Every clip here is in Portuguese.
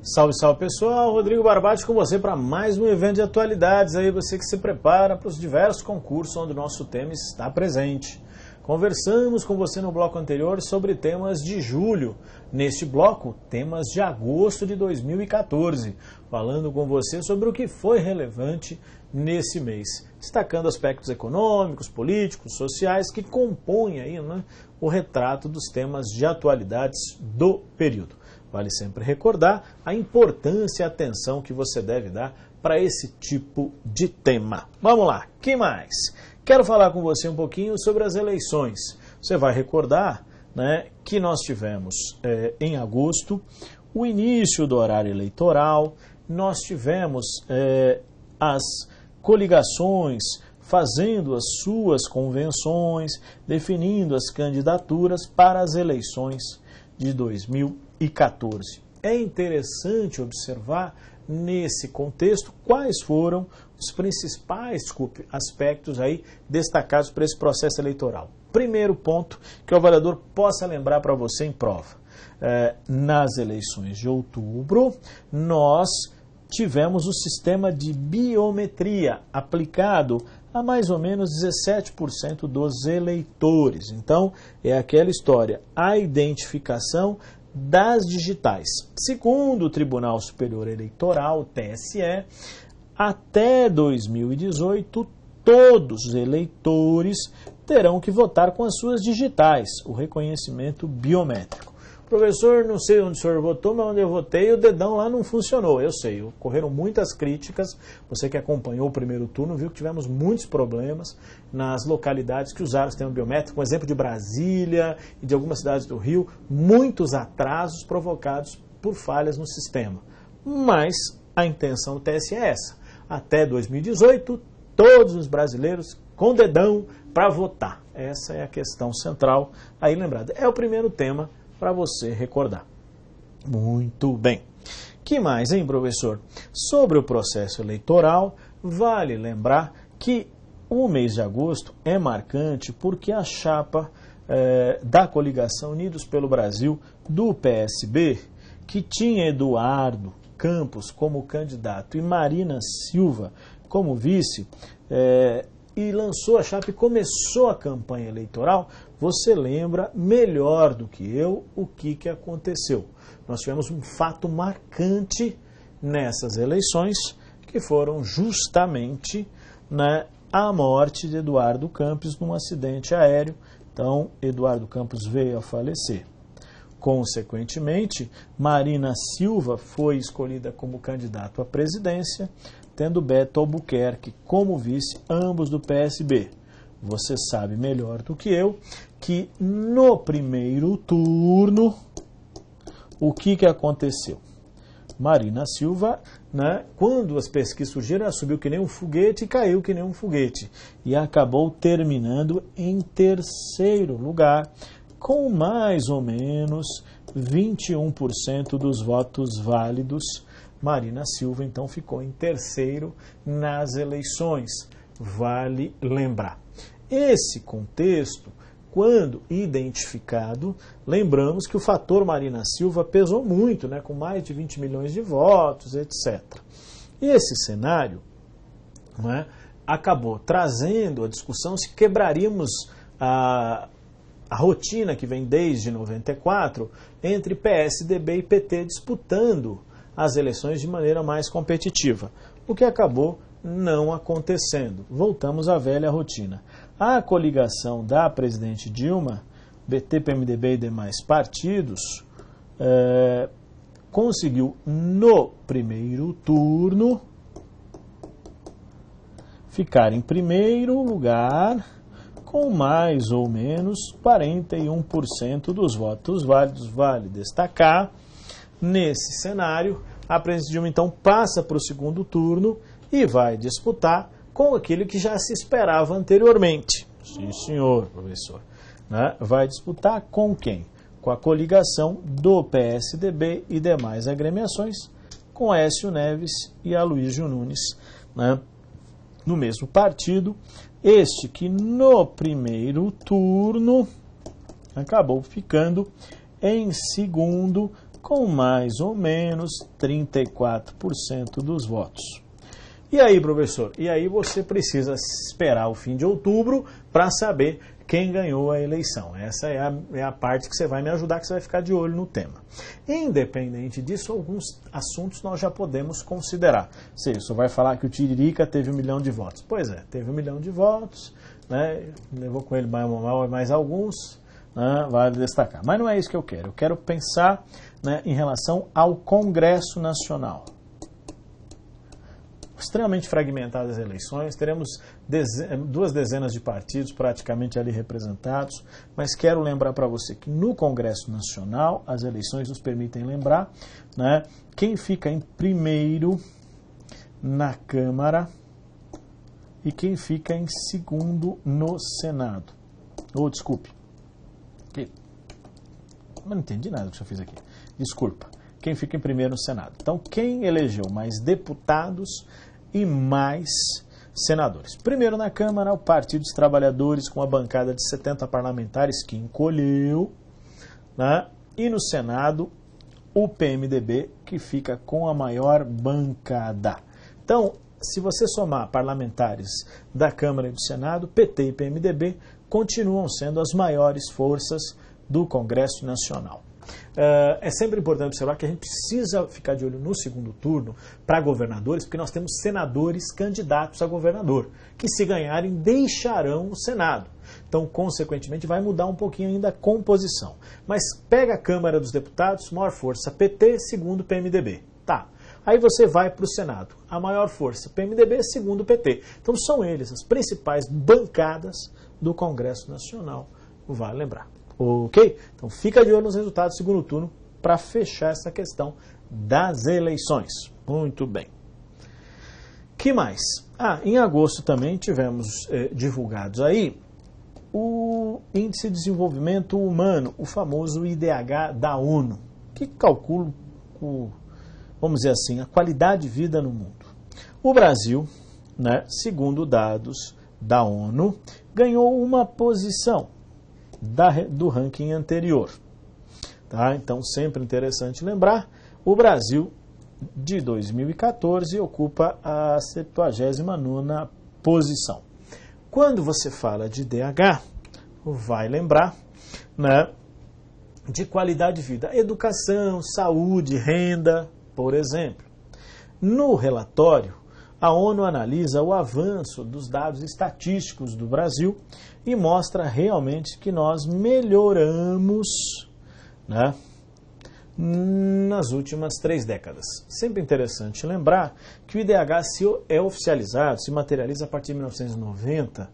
Salve, salve pessoal, Rodrigo Barbati com você para mais um evento de atualidades, aí você que se prepara para os diversos concursos onde o nosso tema está presente. Conversamos com você no bloco anterior sobre temas de julho, neste bloco, temas de agosto de 2014, falando com você sobre o que foi relevante nesse mês, destacando aspectos econômicos, políticos, sociais que compõem aí, o retrato dos temas de atualidades do período. Vale sempre recordar a importância e a atenção que você deve dar para esse tipo de tema. Vamos lá, que mais? Quero falar com você um pouquinho sobre as eleições. Você vai recordar, que nós tivemos em agosto o início do horário eleitoral, nós tivemos as coligações fazendo as suas convenções, definindo as candidaturas para as eleições de 2014. É interessante observar, nesse contexto, quais foram os principais aspectos aí destacados para esse processo eleitoral. Primeiro ponto que o avaliador possa lembrar para você em prova. Nas eleições de outubro, nós tivemos o sistema de biometria aplicado a mais ou menos 17% dos eleitores. Então, é aquela história, a identificação das digitais. Segundo o Tribunal Superior Eleitoral, o TSE, até 2018, todos os eleitores terão que votar com as suas digitais, o reconhecimento biométrico. Professor, não sei onde o senhor votou, mas onde eu votei, o dedão lá não funcionou. Eu sei, ocorreram muitas críticas. Você que acompanhou o primeiro turno viu que tivemos muitos problemas nas localidades que usaram o sistema biométrico. Um exemplo de Brasília e de algumas cidades do Rio, muitos atrasos provocados por falhas no sistema. Mas a intenção do TSE é essa. Até 2018, todos os brasileiros com dedão para votar. Essa é a questão central aí lembrada. É o primeiro tema para você recordar. Muito bem. Que mais, hein, professor? Sobre o processo eleitoral, vale lembrar que o mês de agosto é marcante porque a chapa da coligação Unidos pelo Brasil do PSB, que tinha Eduardo Campos como candidato e Marina Silva como vice, e lançou a chapa e começou a campanha eleitoral, você lembra melhor do que eu o que aconteceu. Nós tivemos um fato marcante nessas eleições, que foram justamente a morte de Eduardo Campos num acidente aéreo. Então, Eduardo Campos veio a falecer. Consequentemente, Marina Silva foi escolhida como candidato à presidência, tendo Beto Albuquerque como vice, ambos do PSB. Você sabe melhor do que eu que no primeiro turno, o que aconteceu? Marina Silva, quando as pesquisas surgiram, ela subiu que nem um foguete e caiu que nem um foguete. E acabou terminando em terceiro lugar, com mais ou menos 21% dos votos válidos. Marina Silva, então, ficou em terceiro nas eleições, vale lembrar. Esse contexto, quando identificado, lembramos que o fator Marina Silva pesou muito, com mais de 20 milhões de votos, etc. E esse cenário acabou trazendo a discussão se quebraríamos a rotina que vem desde 94 entre PSDB e PT disputando as eleições de maneira mais competitiva, o que acabou não acontecendo. Voltamos à velha rotina. A coligação da presidente Dilma, PT, PMDB e demais partidos, conseguiu no primeiro turno ficar em primeiro lugar com mais ou menos 41% dos votos válidos. Vale destacar, nesse cenário, a presidente Dilma então passa para o segundo turno e vai disputar com aquele que já se esperava anteriormente. Sim, senhor, professor. Vai disputar com quem? Com a coligação do PSDB e demais agremiações, com Aécio Neves e Aluísio Nunes, no mesmo partido. Este que no primeiro turno acabou ficando em segundo com mais ou menos 34% dos votos. E aí, professor? E aí você precisa esperar o fim de outubro para saber quem ganhou a eleição. Essa é a parte que você vai me ajudar, que você vai ficar de olho no tema. Independente disso, alguns assuntos nós já podemos considerar. Você só vai falar que o Tiririca teve 1 milhão de votos. Pois é, teve 1 milhão de votos, né? Levou com ele mais alguns, né? Vale destacar. Mas não é isso que eu quero. Eu quero pensar, né, em relação ao Congresso Nacional. Extremamente fragmentadas as eleições, teremos duas dezenas de partidos praticamente ali representados, mas quero lembrar para você que no Congresso Nacional, as eleições nos permitem lembrar, né, quem fica em primeiro na Câmara e quem fica em segundo no Senado. Ou, desculpe, eu não entendi nada do que eu fiz aqui, desculpa. Quem fica em primeiro no Senado. Então, quem elegeu mais deputados e mais senadores. Primeiro na Câmara, o Partido dos Trabalhadores, com a bancada de 70 parlamentares, que encolheu, né? E no Senado, o PMDB, que fica com a maior bancada. Então, se você somar parlamentares da Câmara e do Senado, PT e PMDB continuam sendo as maiores forças do Congresso Nacional. É sempre importante observar que a gente precisa ficar de olho no segundo turno para governadores, porque nós temos senadores candidatos a governador, que se ganharem deixarão o Senado. Então, consequentemente, vai mudar um pouquinho ainda a composição. Mas pega a Câmara dos Deputados, maior força PT, segundo PMDB. Tá. Aí você vai para o Senado, a maior força PMDB, segundo PT. Então são eles as principais bancadas do Congresso Nacional, vale lembrar. Ok? Então fica de olho nos resultados do segundo turno para fechar essa questão das eleições. Muito bem. Que mais? Ah, em agosto também tivemos divulgados aí o Índice de Desenvolvimento Humano, o famoso IDH da ONU, que calcula, vamos dizer assim, a qualidade de vida no mundo. O Brasil, né, segundo dados da ONU, ganhou uma posição do ranking anterior. Tá? Então, sempre interessante lembrar, o Brasil, de 2014, ocupa a 79ª posição. Quando você fala de IDH, vai lembrar, né, de qualidade de vida, educação, saúde, renda, por exemplo. No relatório, a ONU analisa o avanço dos dados estatísticos do Brasil e mostra realmente que nós melhoramos, né, nas últimas 3 décadas. Sempre interessante lembrar que o IDH é oficializado, se materializa a partir de 1990,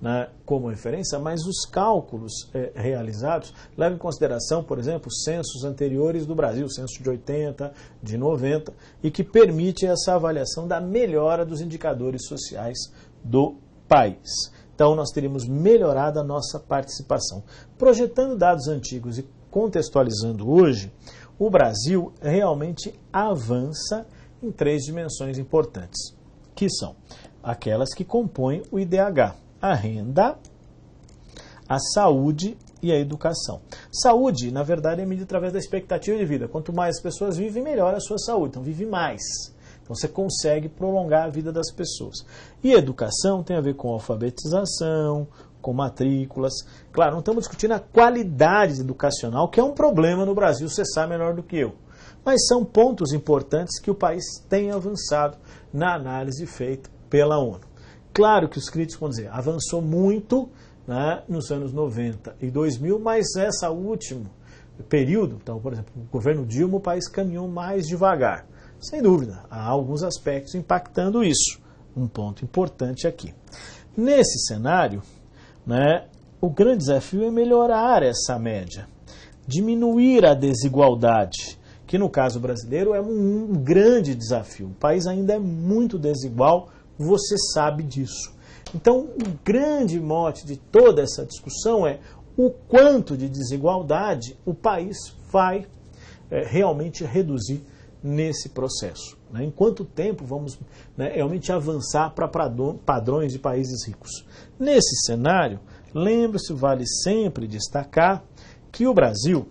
né, como referência, mas os cálculos realizados levam em consideração, por exemplo, censos anteriores do Brasil, censo de 80, de 90, e que permite essa avaliação da melhora dos indicadores sociais do país. Então, nós teríamos melhorado a nossa participação. Projetando dados antigos e contextualizando hoje, o Brasil realmente avança em 3 dimensões importantes, que são aquelas que compõem o IDH. A renda, a saúde e a educação. Saúde, na verdade, é medida através da expectativa de vida. Quanto mais as pessoas vivem, melhor a sua saúde. Então, vive mais. Então, você consegue prolongar a vida das pessoas. E educação tem a ver com alfabetização, com matrículas. Claro, não estamos discutindo a qualidade educacional, que é um problema no Brasil, você sabe melhor do que eu. Mas são pontos importantes que o país tem avançado na análise feita pela ONU. Claro que os críticos vão dizer, avançou muito, né, nos anos 90 e 2000, mas esse último período, então, por exemplo, o governo Dilma, o país caminhou mais devagar. Sem dúvida, há alguns aspectos impactando isso. Um ponto importante aqui. Nesse cenário, né, o grande desafio é melhorar essa média, diminuir a desigualdade, que no caso brasileiro é um grande desafio. O país ainda é muito desigual. Você sabe disso. Então, o grande mote de toda essa discussão é o quanto de desigualdade o país vai realmente reduzir nesse processo. Né? Em quanto tempo vamos, né, realmente avançar para padrões de países ricos. Nesse cenário, lembre-se, vale sempre destacar que o Brasil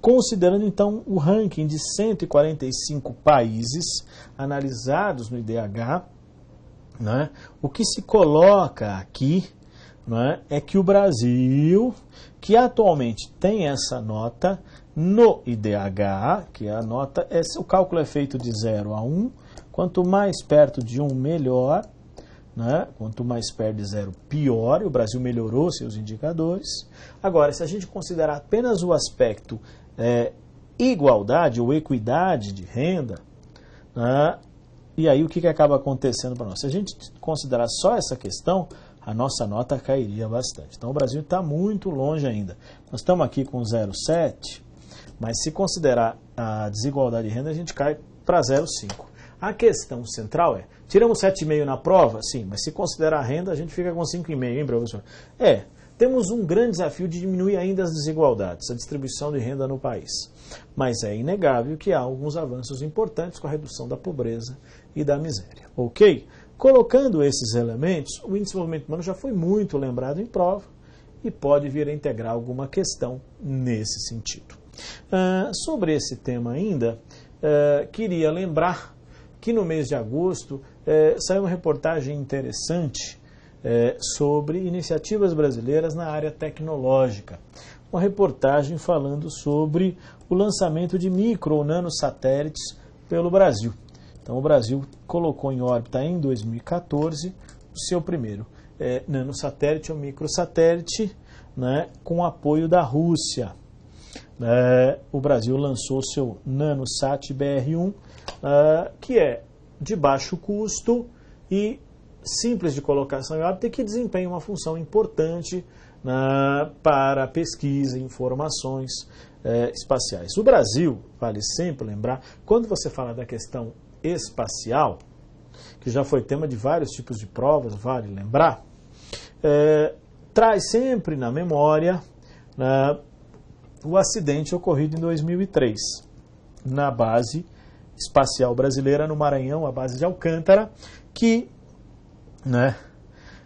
Considerando, então, o ranking de 145 países analisados no IDH, né, o que se coloca aqui, né, é que o Brasil, que atualmente tem essa nota no IDH, que a nota, o cálculo é feito de 0 a 1, quanto mais perto de 1, melhor, né, quanto mais perto de 0, pior, e o Brasil melhorou seus indicadores. Agora, se a gente considerar apenas o aspecto igualdade ou equidade de renda, né? E aí o que acaba acontecendo para nós? Se a gente considerar só essa questão, a nossa nota cairia bastante. Então o Brasil está muito longe ainda. Nós estamos aqui com 0,7, mas se considerar a desigualdade de renda, a gente cai para 0,5. A questão central é, tiramos 7,5 na prova? Sim, mas se considerar a renda, a gente fica com 5,5, hein, professor? Temos um grande desafio de diminuir ainda as desigualdades, a distribuição de renda no país. Mas é inegável que há alguns avanços importantes com a redução da pobreza e da miséria. Ok? Colocando esses elementos, o Índice de Desenvolvimento Humano já foi muito lembrado em prova e pode vir a integrar alguma questão nesse sentido. Sobre esse tema ainda, queria lembrar que no mês de agosto saiu uma reportagem interessante sobre iniciativas brasileiras na área tecnológica. Uma reportagem falando sobre o lançamento de micro ou nanosatélites pelo Brasil. Então o Brasil colocou em órbita em 2014 o seu primeiro nanosatélite ou microsatélite, né, com apoio da Rússia. O Brasil lançou seu Nanosat BR-1, que é de baixo custo e simples de colocação em órbita e que desempenha uma função importante para pesquisa e informações espaciais. O Brasil, vale sempre lembrar, quando você fala da questão espacial, que já foi tema de vários tipos de provas, vale lembrar, traz sempre na memória o acidente ocorrido em 2003, na base espacial brasileira no Maranhão, a base de Alcântara, que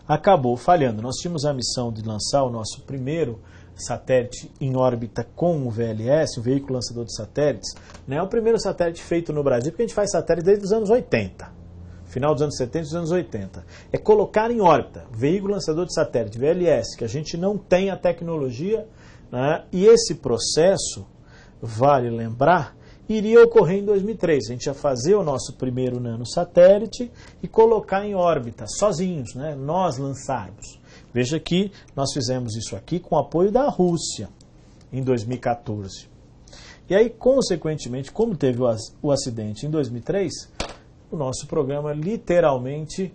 acabou falhando. Nós tínhamos a missão de lançar o nosso primeiro satélite em órbita com o VLS, o veículo lançador de satélites, o primeiro satélite feito no Brasil, porque a gente faz satélite desde os anos 80, final dos anos 70 e dos anos 80. É colocar em órbita o veículo lançador de satélite, VLS, que a gente não tem a tecnologia, e esse processo, vale lembrar, iria ocorrer em 2003. A gente ia fazer o nosso primeiro nanosatélite e colocar em órbita, sozinhos, nós lançarmos. Veja que nós fizemos isso aqui com o apoio da Rússia em 2014. E aí, consequentemente, como teve o acidente em 2003, o nosso programa literalmente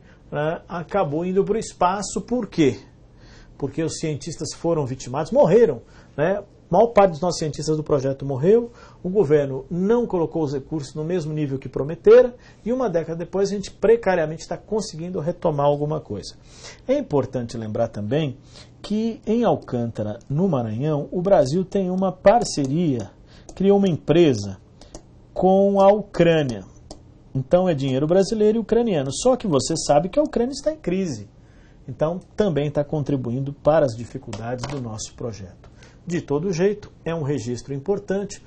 acabou indo para o espaço. Por quê? Porque os cientistas foram vitimados, morreram, A maior parte dos nossos cientistas do projeto morreu, o governo não colocou os recursos no mesmo nível que prometera, e uma década depois a gente precariamente está conseguindo retomar alguma coisa. É importante lembrar também que em Alcântara, no Maranhão, o Brasil tem uma parceria, criou uma empresa com a Ucrânia. Então é dinheiro brasileiro e ucraniano, só que você sabe que a Ucrânia está em crise. Então também está contribuindo para as dificuldades do nosso projeto. De todo jeito, é um registro importante,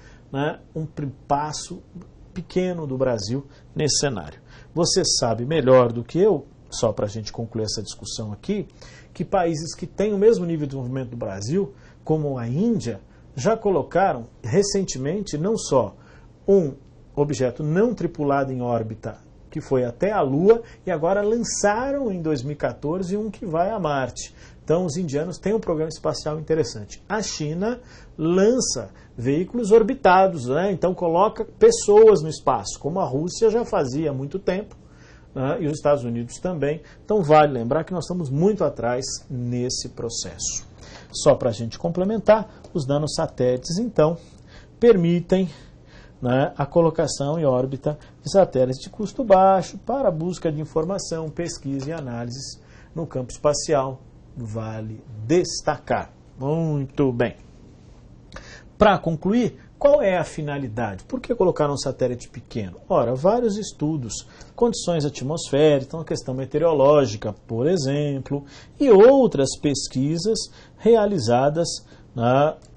um passo pequeno do Brasil nesse cenário. Você sabe melhor do que eu, só para a gente concluir essa discussão aqui, que países que têm o mesmo nível de desenvolvimento do Brasil, como a Índia, já colocaram recentemente não só um objeto não tripulado em órbita, que foi até a Lua, e agora lançaram em 2014 um que vai a Marte. Então, os indianos têm um programa espacial interessante. A China lança veículos orbitados, então coloca pessoas no espaço, como a Rússia já fazia há muito tempo, e os Estados Unidos também. Então, vale lembrar que nós estamos muito atrás nesse processo. Só para a gente complementar, os nanosatélites, então, permitem a colocação em órbita de satélites de custo baixo para a busca de informação, pesquisa e análises no campo espacial. Vale destacar. Muito bem. Para concluir, qual é a finalidade? Por que colocar um satélite pequeno? Ora, vários estudos, condições atmosféricas, então a questão meteorológica, por exemplo, e outras pesquisas realizadas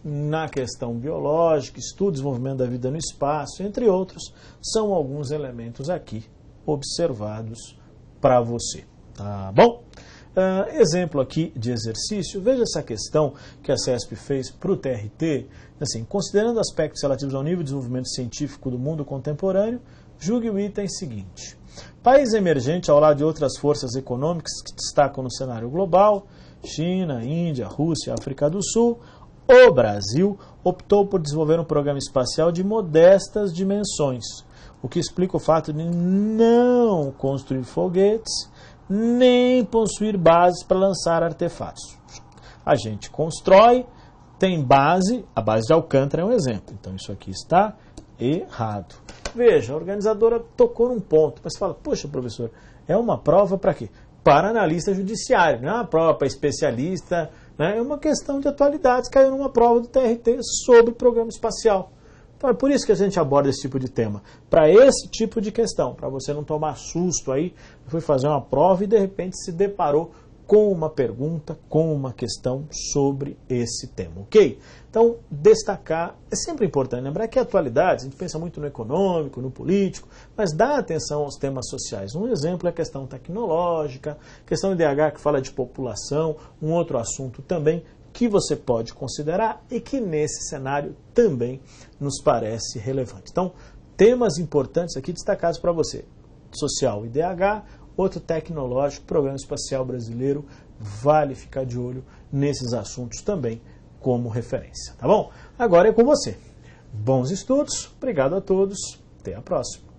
na questão biológica, estudo e desenvolvimento da vida no espaço, entre outros, são alguns elementos aqui observados para você. Tá bom? Exemplo aqui de exercício, veja essa questão que a CESP fez para o TRT, assim, considerando aspectos relativos ao nível de desenvolvimento científico do mundo contemporâneo, julgue o item seguinte. País emergente ao lado de outras forças econômicas que destacam no cenário global, China, Índia, Rússia, África do Sul, o Brasil optou por desenvolver um programa espacial de modestas dimensões, o que explica o fato de não construir foguetes, nem possuir bases para lançar artefatos. A gente constrói, tem base, a base de Alcântara é um exemplo. Então isso aqui está errado. Veja, a organizadora tocou num ponto, mas fala, poxa, professor, é uma prova para quê? Para analista judiciário, não é uma prova para especialista, né? É uma questão de atualidades, caiu numa prova do TRT sobre o programa espacial. Então é por isso que a gente aborda esse tipo de tema, para esse tipo de questão, para você não tomar susto aí, foi fazer uma prova e de repente se deparou com uma pergunta, com uma questão sobre esse tema, ok? Então, destacar, é sempre importante lembrar que a atualidade, a gente pensa muito no econômico, no político, mas dá atenção aos temas sociais. Um exemplo é a questão tecnológica, questão IDH que fala de população, um outro assunto também que você pode considerar e que nesse cenário também nos parece relevante. Então, temas importantes aqui destacados para você, social IDH, outro tecnológico, Programa Espacial Brasileiro, vale ficar de olho nesses assuntos também como referência, tá bom? Agora é com você. Bons estudos, obrigado a todos, até a próxima.